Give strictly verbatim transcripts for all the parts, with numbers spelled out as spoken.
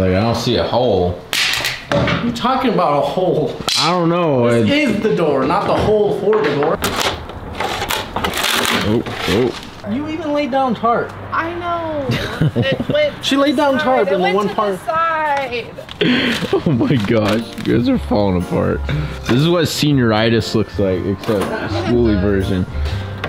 Like, I don't see a hole. You're talking about a hole. I don't know. This it... is the door, not the hole for the door. Oh, oh. You even laid down tarp. I know. It went she laid down tarp in the one part. Oh my gosh, you guys are falling apart. This is what senioritis looks like, except Skoolie version.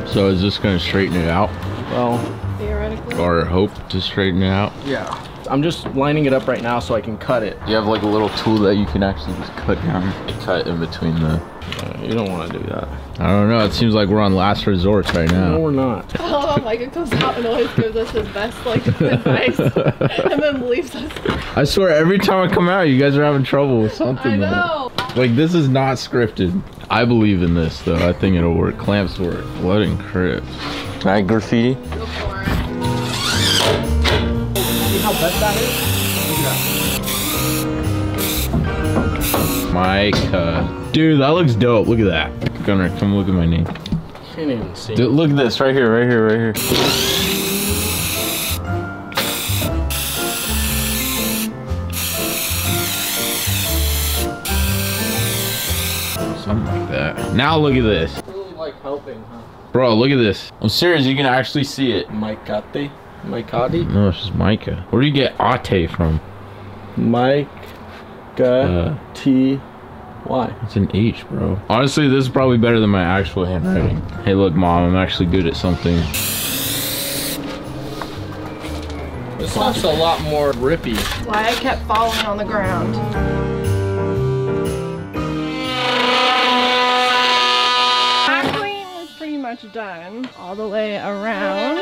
So is this gonna straighten it out? Well, theoretically. Or hope to straighten it out? Yeah. I'm just lining it up right now so I can cut it. You have like a little tool that you can actually just cut down, cut in between the... Uh, you don't want to do that. I don't know. It seems like we're on last resort right now. No, we're not. Oh, Micah comes out and always gives us his best like advice and then leaves us. I swear, every time I come out, you guys are having trouble with something. I know. Like, like this is not scripted. I believe in this though. I think it'll work. Clamps work. Blood and crib. All right, graffiti. Go for it. How bad that is? Micah. Dude, that looks dope. Look at that. Gunner, come look at my name. Can't even see. Dude, look at this. Right here, right here, right here. Something like that. Now look at this. I really like helping, huh? Bro, look at this. I'm serious. You can actually see it. Micate. Micah? No, it's just Micah. Where do you get Ate from? Micah uh, T Y. It's an H, bro. Honestly, this is probably better than my actual handwriting. Hey, look, Mom, I'm actually good at something. This stuff's a lot more rippy. Why I kept falling on the ground. Done all the way around.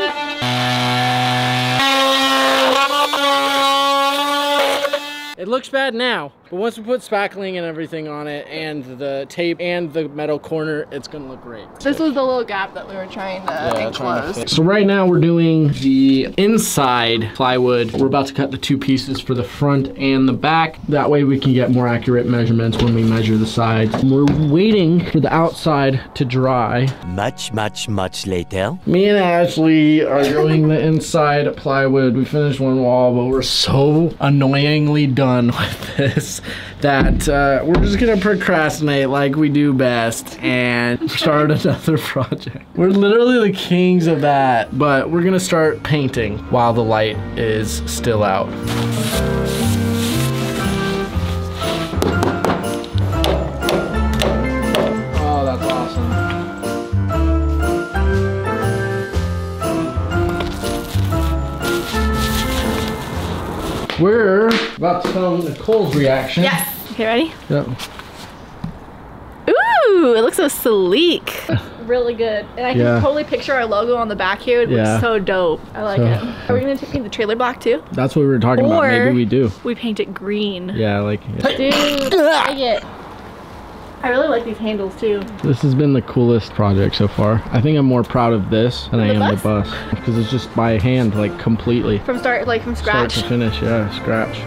It looks bad now, but once we put spackling and everything on it and the tape and the metal corner, it's gonna look great. This was the little gap that we were trying to yeah, enclose. Trying to so right now we're doing the inside plywood. We're about to cut the two pieces for the front and the back. That way we can get more accurate measurements when we measure the sides. And we're waiting for the outside to dry. Much, much, much later. Me and Ashley are doing the inside plywood. We finished one wall, but we're so annoyingly done with this. That uh, we're just gonna procrastinate like we do best and start another project. We're literally the kings of that, but we're gonna start painting while the light is still out. Oh, that's awesome. We're about to film Nichole's reaction. Yes. Okay, ready? Yep. Ooh, it looks so sleek. Really good. And I can yeah. totally picture our logo on the back here. It yeah. looks so dope. I like so, it. Are we going to paint the trailer block too? That's what we were talking or about. Maybe we do. We paint it green. Yeah, I like it. Dude, I like it. I really like these handles too. This has been the coolest project so far. I think I'm more proud of this than I am the bus. Because it's just by hand, like completely. From start, like from scratch? Start to finish, yeah, scratch.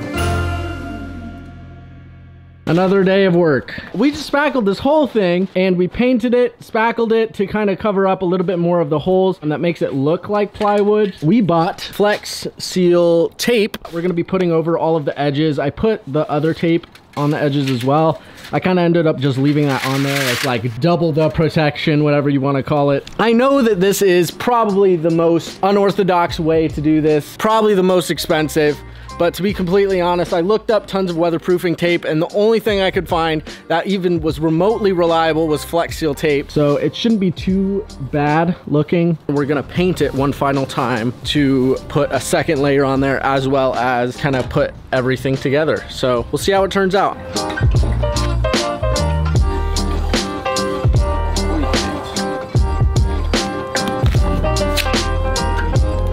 Another day of work. We just spackled this whole thing and we painted it, spackled it to kind of cover up a little bit more of the holes and that makes it look like plywood. We bought Flex Seal tape. We're gonna be putting over all of the edges. I put the other tape on the edges as well. I kind of ended up just leaving that on there. It's like double the protection, whatever you want to call it. I know that this is probably the most unorthodox way to do this, probably the most expensive. But to be completely honest, I looked up tons of weatherproofing tape and the only thing I could find that even was remotely reliable was Flex Seal tape. So it shouldn't be too bad looking. We're gonna paint it one final time to put a second layer on there as well as kind of put everything together. So we'll see how it turns out.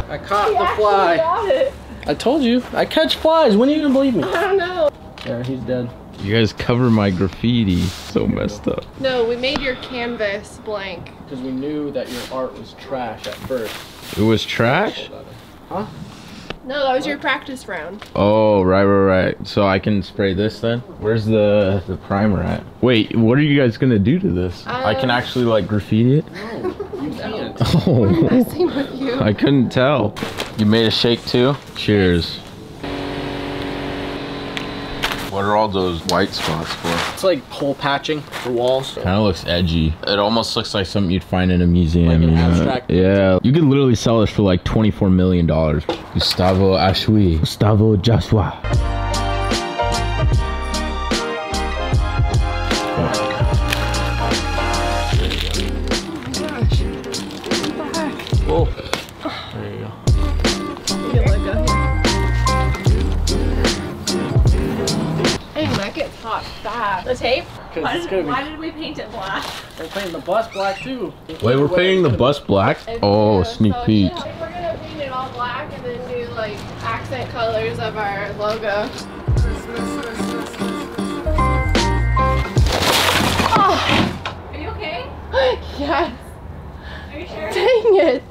I caught the fly. Got it. I told you, I catch flies. When are you gonna believe me? I don't know. Yeah, he's dead. You guys cover my graffiti. So messed up. No, we made your canvas blank. Because we knew that your art was trash at first. It was trash? Huh? No, that was your practice round. Oh, right, right, right. So I can spray this then? Where's the, the primer at? Wait, what are you guys gonna do to this? Um, I can actually like graffiti it? No, you can't. Oh. We're messing with you. I couldn't tell. You made a shake too? Cheers. What are all those white spots for? It's like hole patching for walls. Kind of looks edgy. It almost looks like something you'd find in a museum. Like an abstract. Yeah. You could literally sell this for like twenty-four million dollars. Gustavo Ashley. Gustavo Joshua. The tape? Why did, be... why did we paint it black? We're painting the bus black too. Wait, we're painting the bus black? Oh, sneak peek. We're gonna paint it all black and then do like accent colors of our logo. Oh. Are you okay? Yes. Are you sure? Dang it.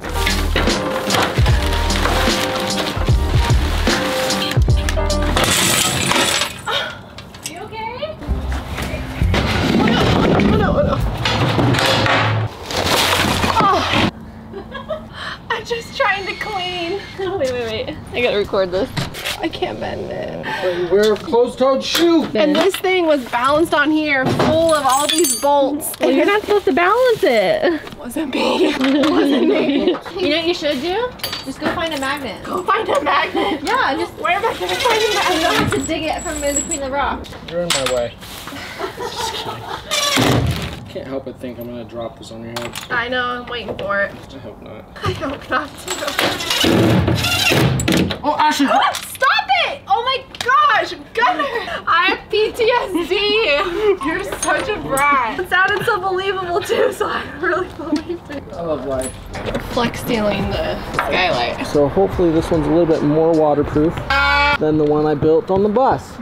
I gotta record this. I can't bend it. Wear a closed-toed shoe. And this thing was balanced on here, full of all these bolts. Well, you're not supposed to balance it. Wasn't me. Wasn't me. You know what you should do? Just go find a magnet. Go find a magnet. Yeah, just where am I gonna find a magnet? I have to dig it from in between the rocks. You're in my way. Just kidding. Can't help but think I'm gonna drop this on your head. So. I know, I'm waiting for it. I hope not. I hope not too. Oh, Ashley! Stop it! Oh my gosh, Gunner! I have P T S D! You're such a brat. It sounded so believable too, so I really believed it. I love life. Flex sealing the skylight. So hopefully this one's a little bit more waterproof than the one I built on the bus.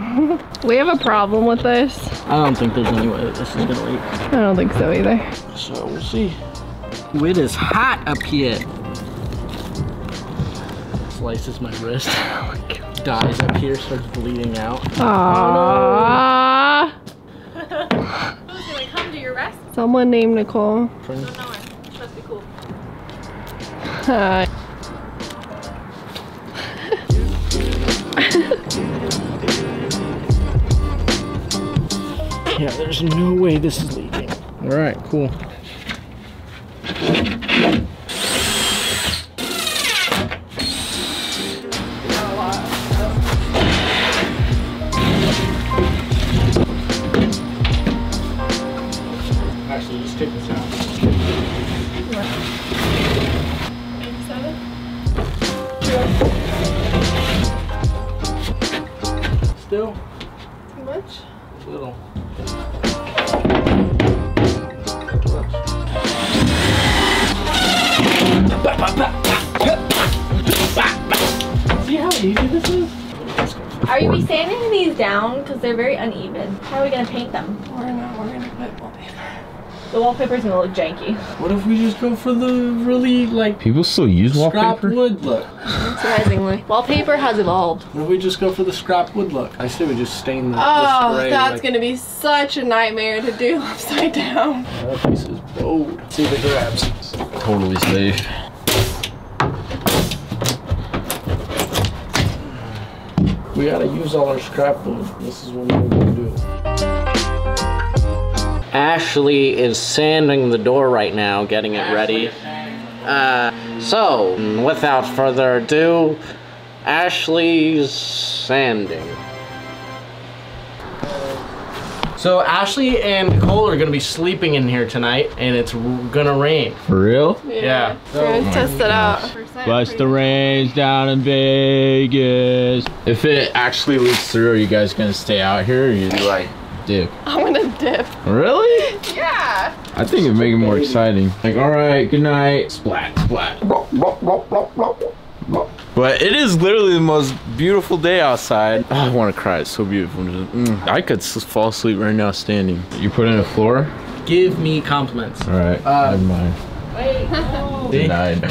We have a problem with this. I don't think there's any way that this is gonna leak. I don't think so either. So we'll see. It is hot up here. Slices my wrist. Dies up here, starts bleeding out. Aww. Who's gonna come to your rescue? Someone named Nicholle. Friend. Don't know her. She must be cool. Hi. Yeah, there's no way this is leaking. All right, cool. Actually, just take this out. What? eighty-seven? Still? Too much? A little. See how easy this is? Are you be sanding these down? Because they're very uneven. How are we going to paint them? We're not. We're going to put wallpaper. The wallpaper's going to look janky. What if we just go for the really, like... People still use wallpaper? Scrap wood look. Surprisingly. Wallpaper has evolved. What if we just go for the scrap wood look? I say we just stain the, oh, the spray. Oh, that's like... going to be such a nightmare to do upside down. That piece is bold. See the grabs. It's totally safe. We gotta use all our scrap wood. This is what we're gonna do. Ashley is sanding the door right now, getting it ready. Uh, so, without further ado, Ashley's sanding. So Ashley and Nicholle are gonna be sleeping in here tonight, and it's gonna rain. For real? Yeah. yeah. So, we're gonna test it out. Bust the rains down in Vegas. If it actually leaks through, are you guys gonna stay out here or are you like dip? I'm gonna dip. Really? Yeah. I think it'd make it more exciting. Like, all right, good night. Splat, splat. But it is literally the most beautiful day outside. Oh, I wanna cry, it's so beautiful. Just, mm, I could fall asleep right now standing. You put in a floor? Give me compliments. All right, uh, never mind. Wait, oh. Denied.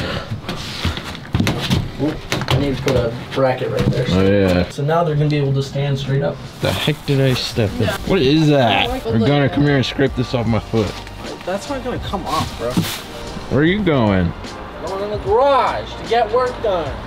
I need to put a bracket right there. So. Oh yeah. So now they're gonna be able to stand straight up. The heck did I step in? Yeah. What is that? We're gonna come here and scrape this off my foot. That's not gonna come off, bro. Where are you going? I'm going in the garage to get work done.